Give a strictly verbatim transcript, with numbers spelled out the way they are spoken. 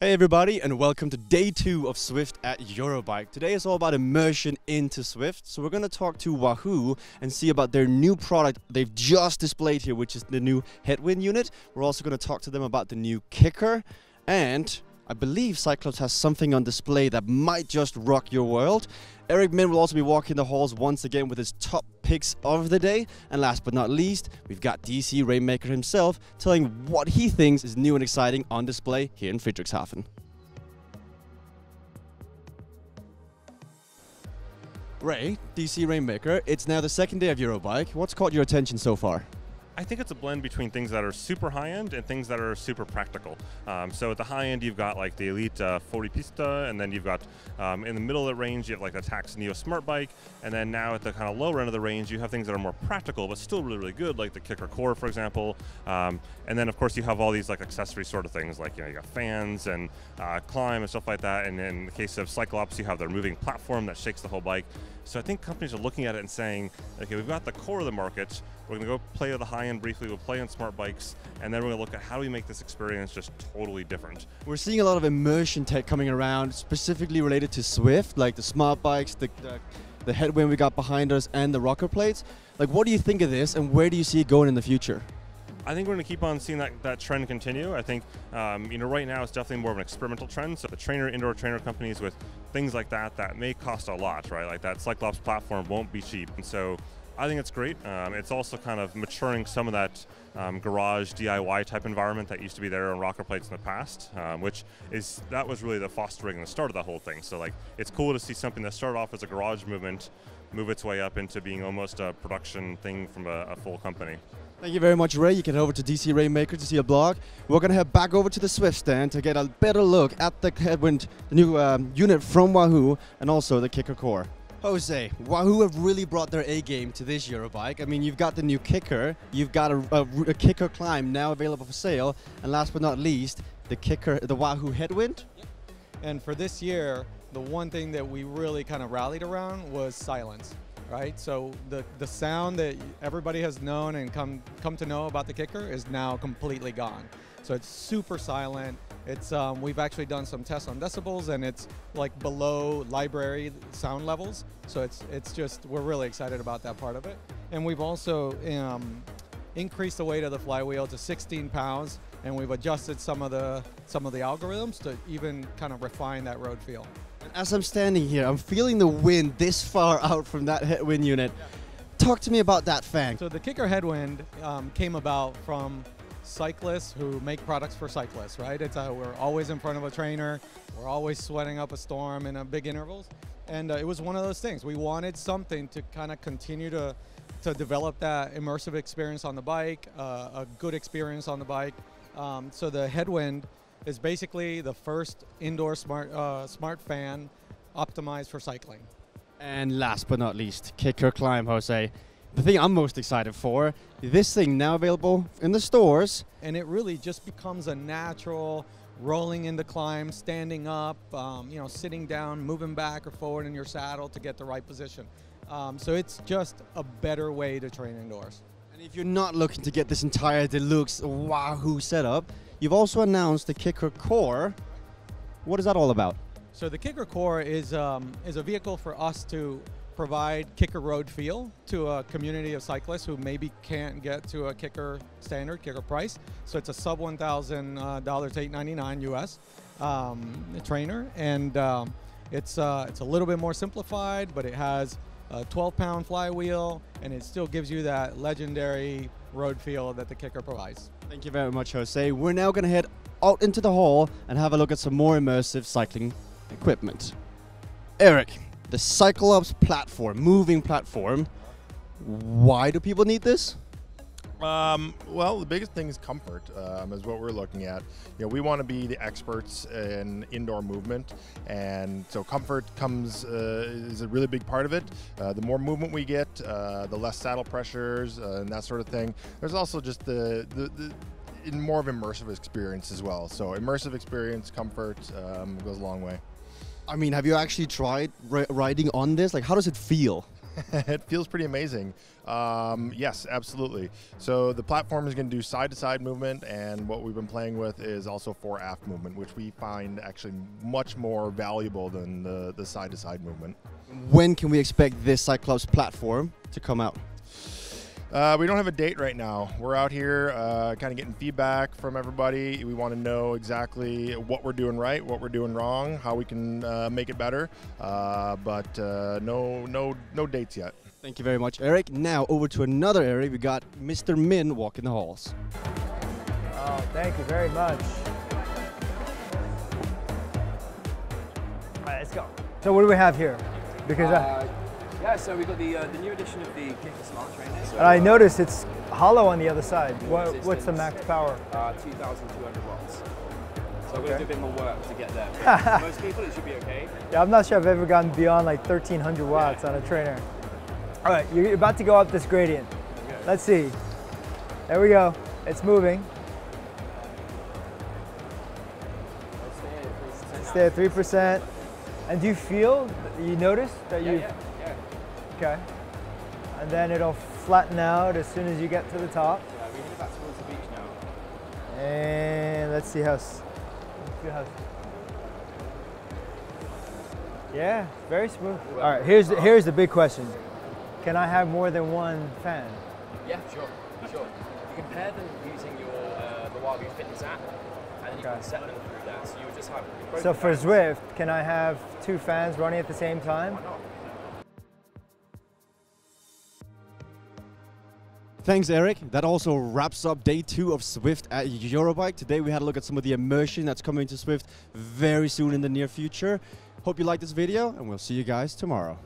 Hey everybody, and welcome to day two of Zwift at Eurobike. Today is all about immersion into Zwift. So we're going to talk to Wahoo and see about their new product they've just displayed here, which is the new Headwind unit. We're also going to talk to them about the new Kickr, and I believe CycleOps has something on display that might just rock your world. Eric Min will also be walking the halls once again with his top picks of the day. And last but not least, we've got D C Rainmaker himself telling what he thinks is new and exciting on display here in Friedrichshafen. Ray, D C Rainmaker, it's now the second day of Eurobike. What's caught your attention so far? I think it's a blend between things that are super high-end and things that are super practical. Um, so at the high-end, you've got like the Elite uh, Pista, and then you've got um, in the middle of the range, you have like the Tacx Neo Smart Bike, and then now at the kind of lower end of the range, you have things that are more practical but still really, really good, like the Kickr Core, for example. Um, and then of course you have all these like accessory sort of things, like you know you got fans and uh, climb and stuff like that. And in the case of CycleOps, you have their moving platform that shakes the whole bike. So I think companies are looking at it and saying, okay, we've got the core of the market. We're going to go play at the high end briefly. We'll play on smart bikes, and then we're going to look at how do we make this experience just totally different. We're seeing a lot of immersion tech coming around, specifically related to Zwift, like the smart bikes, the, the, the Headwind we got behind us, and the rocker plates. Like, what do you think of this, and where do you see it going in the future? I think we're going to keep on seeing that, that trend continue. I think um, you know right now it's definitely more of an experimental trend. So the trainer, indoor trainer companies with things like that that may cost a lot, right? Like that CycleOps platform won't be cheap, and so I think it's great. Um, it's also kind of maturing some of that um, garage D I Y type environment that used to be there on rocker plates in the past, um, which is, that was really the fostering and the start of the whole thing. So like, it's cool to see something that started off as a garage movement move its way up into being almost a production thing from a, a full company. Thank you very much, Ray. You can head over to D C Rainmaker to see a blog. We're going to head back over to the Zwift stand to get a better look at the Headwind, the new um, unit from Wahoo, and also the Kickr Core. Jose, Wahoo have really brought their A-game to this Eurobike. I mean, you've got the new Kickr, you've got a, a, a Kickr Climb now available for sale, and last but not least, the Kickr, the Wahoo Headwind. Yep. And for this year, the one thing that we really kind of rallied around was silence, right? So the, the sound that everybody has known and come, come to know about the Kickr is now completely gone. So it's super silent. It's, um, we've actually done some tests on decibels, and it's like below library sound levels. So it's, it's just, we're really excited about that part of it. And we've also um, increased the weight of the flywheel to sixteen pounds, and we've adjusted some of the, some of the algorithms to even kind of refine that road feel. And as I'm standing here, I'm feeling the wind this far out from that Headwind unit. Yeah. Talk to me about that fan. So the Kickr Headwind um, came about from cyclists who make products for cyclists, right? It's uh, we're always in front of a trainer, we're always sweating up a storm in a big intervals, and uh, it was one of those things. We wanted something to kind of continue to to develop that immersive experience on the bike, uh, a good experience on the bike. Um, so the Headwind is basically the first indoor smart uh, smart fan optimized for cycling. And last but not least, Kickr Climb, Jose. The thing I'm most excited for, this thing now available in the stores. And it really just becomes a natural rolling into climb, standing up, um, you know, sitting down, moving back or forward in your saddle to get the right position. Um, so it's just a better way to train indoors. And if you're not looking to get this entire deluxe Wahoo setup, you've also announced the Kickr Core. What is that all about? So the Kickr Core is, um, is a vehicle for us to provide Kickr road feel to a community of cyclists who maybe can't get to a Kickr standard, Kickr price. So it's a sub one thousand dollars, uh, eight ninety-nine U S um, trainer. And um, it's, uh, it's a little bit more simplified, but it has a twelve pound flywheel, and it still gives you that legendary road feel that the Kickr provides. Thank you very much, Jose. We're now gonna head out into the hall and have a look at some more immersive cycling equipment. Eric. The CycleOps platform, moving platform, why do people need this? Um, well, the biggest thing is comfort, um, is what we're looking at. You know, we want to be the experts in indoor movement, and so comfort comes uh, is a really big part of it. Uh, the more movement we get, uh, the less saddle pressures uh, and that sort of thing. There's also just the, the, the in more of immersive experience as well. So immersive experience, comfort um, goes a long way. I mean, have you actually tried riding on this? Like, how does it feel? It feels pretty amazing. Um, yes, absolutely. So the platform is going to do side-to-side movement, and what we've been playing with is also fore-aft movement, which we find actually much more valuable than the, the side-to-side movement. When can we expect this CycleOps platform to come out? Uh, we don't have a date right now. We're out here uh, kind of getting feedback from everybody. We want to know exactly what we're doing right, what we're doing wrong, how we can uh, make it better. Uh, but uh, no, no, no dates yet. Thank you very much, Eric. Now over to another Eric. We got Mister Min walking the halls. Oh, thank you very much. All right, let's go. So what do we have here? Because. Uh, I Yeah, so we got the uh, the new edition of the Kickr Smart Trainer. So, and I uh, noticed it's hollow on the other side. What, what's the max power? Uh, two thousand two hundred watts. So okay. I'm going to do a bit more work to get there. For most people, it should be okay. Yeah, I'm not sure I've ever gotten beyond like thirteen hundred watts yeah. on a trainer. All right, you're about to go up this gradient. Okay. Let's see. There we go. It's moving. Let's stay at three percent. Let's stay at three percent. And do you feel, you notice that yeah, you... Yeah. Okay, and then it'll flatten out as soon as you get to the top. Yeah, we hit back towards the beach now. And let's see how. Let's see how yeah, very smooth. Well, all right, here's the, here's the big question: can I have more than one fan? Yeah, sure, sure. You can pair them using your uh, the Wahoo Fitness app, and then you okay. can set them through there. So you would just have. So for fans. Zwift, can I have two fans running at the same time? Why not? Thanks, Eric. That also wraps up day two of Zwift at Eurobike. Today we had a look at some of the immersion that's coming to Zwift very soon in the near future. Hope you liked this video, and we'll see you guys tomorrow.